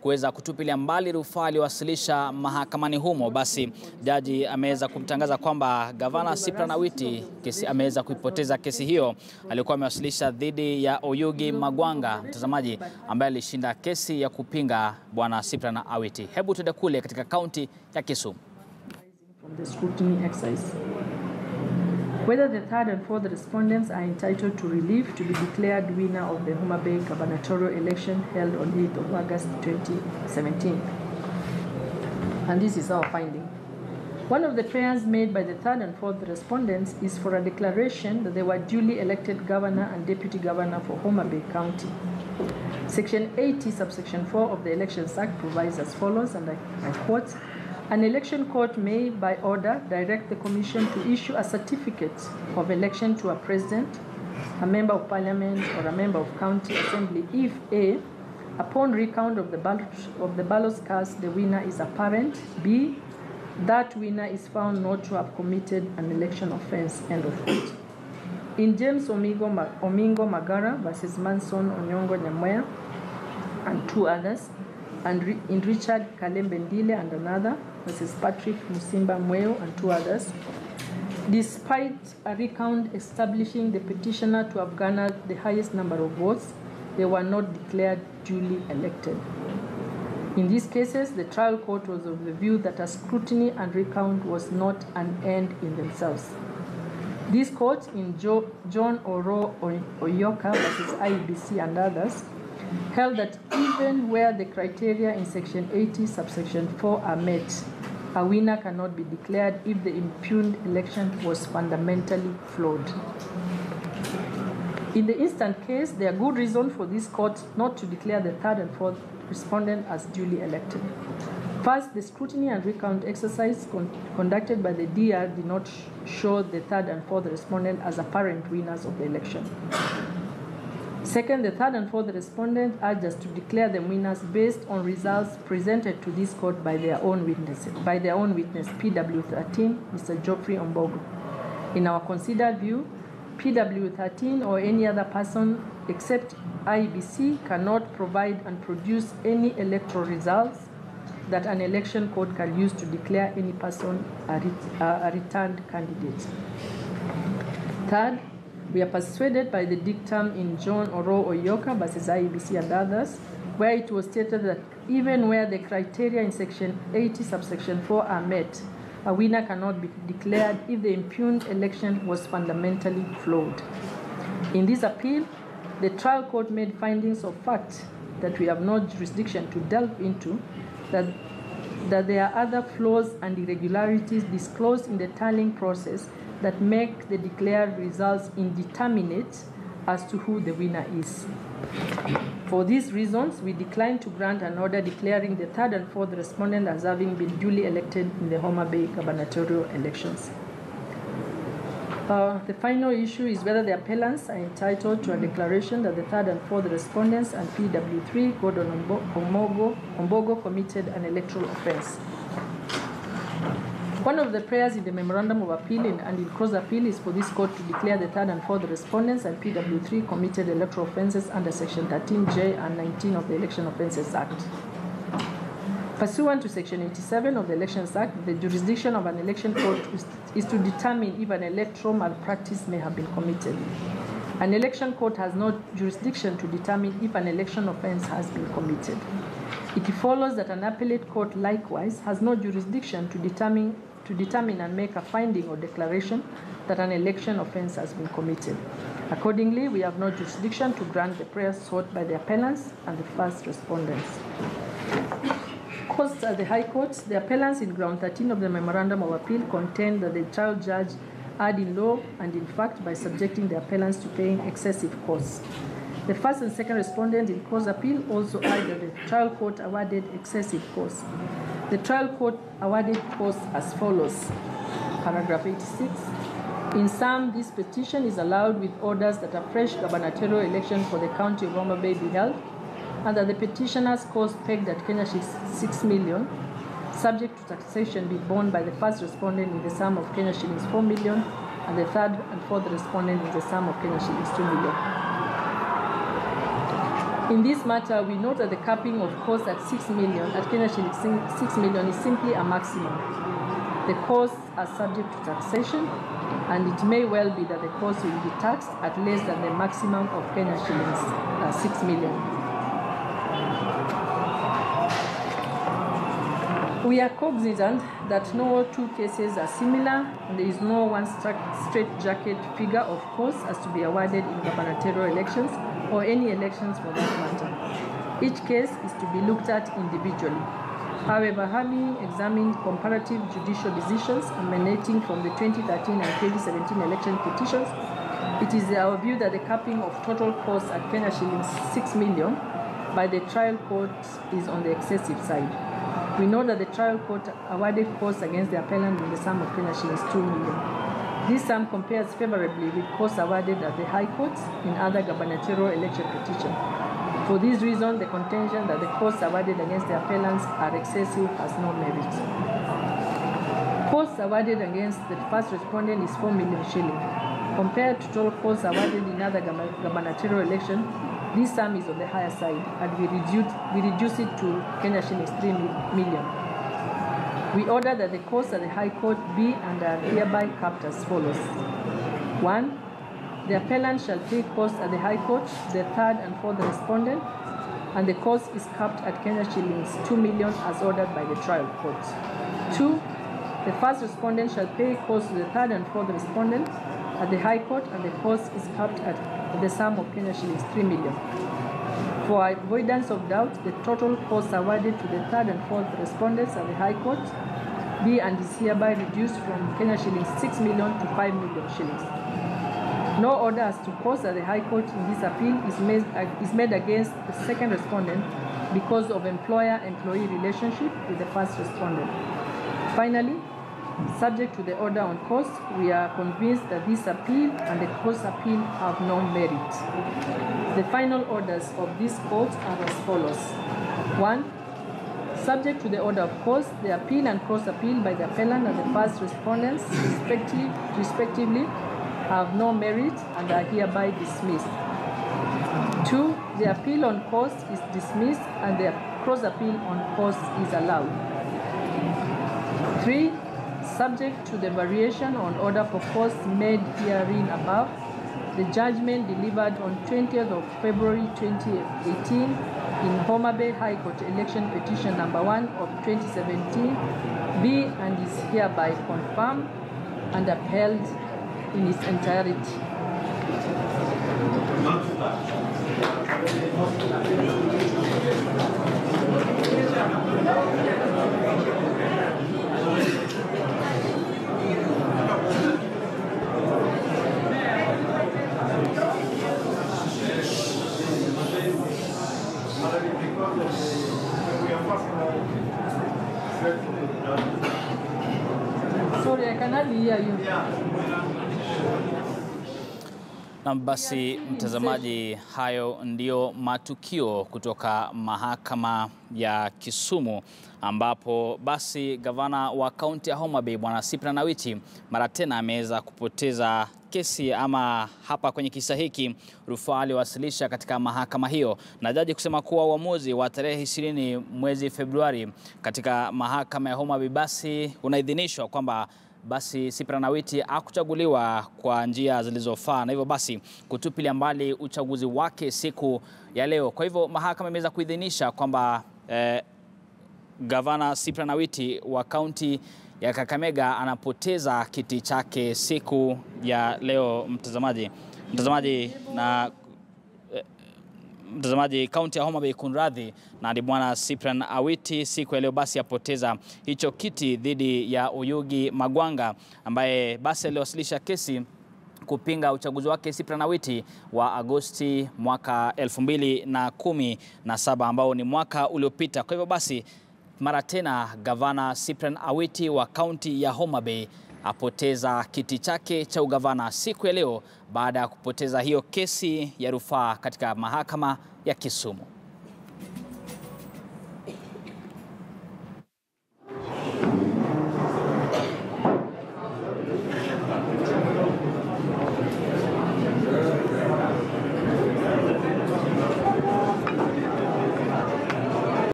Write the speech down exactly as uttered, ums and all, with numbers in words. kuweza kutupilia mbali rufaa iliyowasilisha mahakamani humo, basi jaji ameweza kumtangaza kwamba gavana Cyprian Awiti kesi ameweza kuipoteza kesi hiyo alikuwa amewasilisha dhidi ya Oyugi Magwanga, mtazamaji ambaye alishinda kesi ya kupinga bwana Cyprian Awiti. Hebu tuende kule katika kaunti ya Kisumu. Whether the third and fourth respondents are entitled to relief to be declared winner of the Homa Bay gubernatorial election held on eighth of August twenty seventeen. And this is our finding. One of the prayers made by the third and fourth respondents is for a declaration that they were duly elected governor and deputy governor for Homa Bay County. Section eighty, subsection four of the Elections Act provides as follows, and I, I quote, "An election court may, by order, direct the commission to issue a certificate of election to a president, a member of parliament, or a member of county assembly if A, upon recount of the ballot of the ballots cast, the winner is apparent, B, that winner is found not to have committed an election offense." End of quote. In James Omingo Omingo Magara versus Manson Onyongo Nyamoya and two others, and in Richard Kalembe Ndile and another, versus Patrick Musimba Mweo and two others, despite a recount establishing the petitioner to have garnered the highest number of votes, they were not declared duly elected. In these cases, the trial court was of the view that a scrutiny and recount was not an end in themselves. This court, in jo John Oruro Oyoka versus I E B C and others, held that even where the criteria in section eighty, subsection four are met, a winner cannot be declared if the impugned election was fundamentally flawed. In the instant case, there are good reasons for this court not to declare the third and fourth respondent as duly elected. First, the scrutiny and recount exercise con conducted by the D R did not show the third and fourth respondent as apparent winners of the election. Second, the third and fourth respondent urged us to declare them winners based on results presented to this court by their own witness, by their own witness, P W thirteen, Mister Geoffrey Ombogo. In our considered view, P W thirteen or any other person except I E B C cannot provide and produce any electoral results that an election court can use to declare any person a, ret a returned candidate. Third, we are persuaded by the dictum in John Oruro Oyoka versus I E B C and others, where it was stated that even where the criteria in section eighty, subsection four are met, a winner cannot be declared if the impugned election was fundamentally flawed. In this appeal, the trial court made findings of fact that we have no jurisdiction to delve into, that, that there are other flaws and irregularities disclosed in the tallying process that make the declared results indeterminate as to who the winner is. For these reasons, we decline to grant an order declaring the third and fourth respondent as having been duly elected in the Homa Bay gubernatorial elections. Uh, the final issue is whether the appellants are entitled to a declaration that the third and fourth respondents and P W three, Gordon Ombogo, Ombogo committed an electoral offense. One of the prayers in the Memorandum of Appeal and in cross appeal is for this court to declare the third and fourth respondents and P W three committed electoral offences under Section thirteen J and nineteen of the Election Offences Act. Pursuant to Section eighty-seven of the Elections Act, the jurisdiction of an election court is to determine if an electoral malpractice may have been committed. An election court has no jurisdiction to determine if an election offence has been committed. It follows that an appellate court likewise has no jurisdiction to determine to determine and make a finding or declaration that an election offence has been committed. Accordingly, we have no jurisdiction to grant the prayers sought by the appellants and the first respondents. Costs at the High Court, the appellants in Ground thirteen of the Memorandum of Appeal contend that the trial judge had in law and in fact by subjecting the appellants to paying excessive costs. The first and second respondent in cause appeal also argued that the trial court awarded excessive costs. The trial court awarded costs as follows. Paragraph eighty-six. In sum, this petition is allowed with orders that a fresh gubernatorial election for the county of Homa Bay be held, and that the petitioner's cost pegged at Kenya six million, subject to taxation, be borne by the first respondent in the sum of Kenya shillings four million, and the third and fourth respondent in the sum of Kenya shillings two million. In this matter, we note that the capping of costs at six million, at Kenya shillings six million, is simply a maximum. The costs are subject to taxation, and it may well be that the costs will be taxed at less than the maximum of Kenya shillings, uh, six million. We are cognizant that no two cases are similar, and there is no one straightjacket figure of costs as to be awarded in gubernatorial elections, or any elections for that matter. Each case is to be looked at individually. However, having examined comparative judicial decisions emanating from the twenty thirteen and twenty seventeen election petitions, it is our view that the capping of total costs at Kenya shillings six million by the trial court is on the excessive side. We know that the trial court awarded costs against the appellant in the sum of Kenya shillings two million. This sum compares favorably with costs awarded at the high courts in other gubernatorial election petitions. For this reason, the contention that the costs awarded against the appellants are excessive has no merit. Costs awarded against the first respondent is four million shillings. Compared to total costs awarded in other gubernatorial elections, this sum is on the higher side, and we reduce, we reduce it to Kenya shillings three million. We order that the costs at the High Court be and are hereby capped as follows. One, the appellant shall pay costs at the High Court, the third and fourth respondent, and the cost is capped at Kenya shillings two million as ordered by the trial court. Two, the first respondent shall pay costs to the third and fourth respondent at the High Court, and the cost is capped at the sum of Kenya shillings three million. For avoidance of doubt, the total costs awarded to the third and fourth respondents at the High Court be and is hereby reduced from Kenya shillings six million to five million shillings. No order as to costs at the High Court in this appeal is made, is made against the second respondent because of employer-employee relationship with the first respondent. Finally, subject to the order on costs, we are convinced that this appeal and the cost appeal have no merit. The final orders of this court are as follows. One, subject to the order of costs, the appeal and cost appeal by the appellant and the first respondents respective, respectively have no merit and are hereby dismissed. Two, the appeal on costs is dismissed and the cross appeal on costs is allowed. Three, subject to the variation on order for costs made herein above, the judgment delivered on twentieth of February twenty eighteen in Homa Bay High Court election petition number one of twenty seventeen be and is hereby confirmed and upheld in its entirety. Na basi mtazamaji, hayo ndio matukio kutoka mahakama ya Kisumu, ambapo basi gavana wa kaunti ya Homa Bay Bwana Cyprian Awiti mara tena ameweza kupoteza kesi, ama hapa kwenye kisa hiki rufaa aliwasilisha katika mahakama hiyo, na jaji kusema kuwa uamuzi wa tarehe ishirini mwezi Februari katika mahakama ya Homa Bay basi unaidhinishwa kwamba basi Cyprian Awiti hakuchaguliwa kwa njia zilizofaa, na hivyo basi kutupilia mbali uchaguzi wake siku ya leo. Kwa hivyo mahakama imeweza kuidhinisha kwamba eh, gavana Cyprian Awiti wa kaunti ya Kakamega anapoteza kiti chake siku ya leo. Mtazamaji, mtazamaji na eh, mtazamaji kaunti ya Homa Bay kunradhi, na ni Bwana Cyprian Awiti siku ya leo basi apoteza hicho kiti dhidi ya Oyugi Magwanga, ambaye basi aliwasilisha kesi kupinga uchaguzi wake Cyprian Awiti wa Agosti mwaka elfu mbili na kumi na saba, ambao ni mwaka uliopita. Kwa hivyo basi mara tena gavana Cyprian Awiti wa kaunti ya Homa Bay apoteza kiti chake cha ugavana siku ya leo baada ya kupoteza hiyo kesi ya rufaa katika mahakama ya Kisumu.